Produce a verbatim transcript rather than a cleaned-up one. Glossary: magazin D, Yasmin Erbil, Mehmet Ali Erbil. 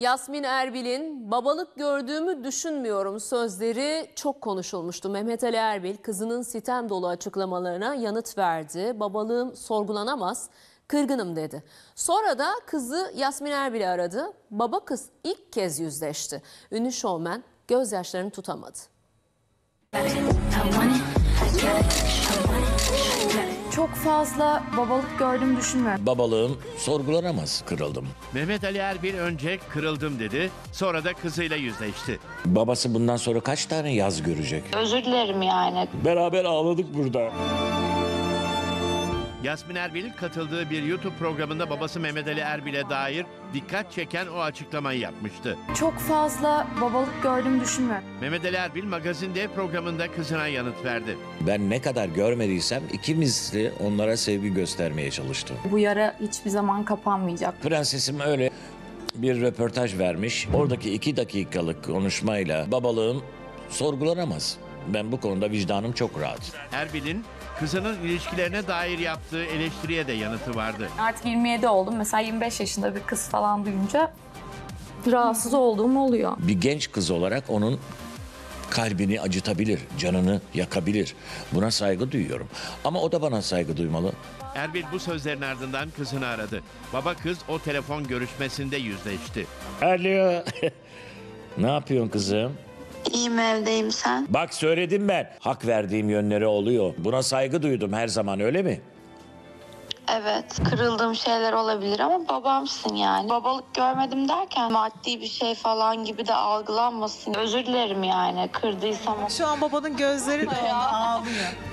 Yasmin Erbil'in "babalık gördüğümü düşünmüyorum" sözleri çok konuşulmuştu. Mehmet Ali Erbil kızının sitem dolu açıklamalarına yanıt verdi. "Babalığım sorgulanamaz, kırgınım" dedi. Sonra da kızı Yasmin Erbil'i aradı. Baba kız ilk kez yüzleşti. Ünlü şovmen gözyaşlarını tutamadı. Çok fazla babalık gördüm düşünmüyorum. Babalığım sorgulanamaz, kırıldım. Mehmet Ali Erbil önce kırıldım dedi, sonra da kızıyla yüzleşti. Babası bundan sonra kaç tane yaz görecek? Özür dilerim yani. Beraber ağladık burada. Yasmin Erbil katıldığı bir YouTube programında babası Mehmet Ali Erbil'e dair dikkat çeken o açıklamayı yapmıştı. Çok fazla babalık gördüm düşünmüyorum. Mehmet Ali Erbil magazin D programında kızına yanıt verdi. Ben ne kadar görmediysem ikimizle onlara sevgi göstermeye çalıştım. Bu yara hiçbir zaman kapanmayacak. Prensesim öyle bir röportaj vermiş. Oradaki iki dakikalık konuşmayla babalığım sorgulanamaz. Ben bu konuda vicdanım çok rahat. Erbil'in kızının ilişkilerine dair yaptığı eleştiriye de yanıtı vardı. Artık yirmi yedi oldum. Mesela yirmi beş yaşında bir kız falan duyunca rahatsız olduğum oluyor. Bir genç kız olarak onun kalbini acıtabilir, canını yakabilir. Buna saygı duyuyorum. Ama o da bana saygı duymalı. Erbil bu sözlerin ardından kızını aradı. Baba kız o telefon görüşmesinde yüzleşti. Alo. Ne yapıyorsun kızım? İyiyim, evdeyim, sen? Bak söyledim ben. Hak verdiğim yönleri oluyor. Buna saygı duydum her zaman, öyle mi? Evet, kırıldığım şeyler olabilir ama babamsın yani. Babalık görmedim derken maddi bir şey falan gibi de algılanmasın. Özür dilerim yani, kırdıysam. Şu an babanın gözleri de ağlıyor.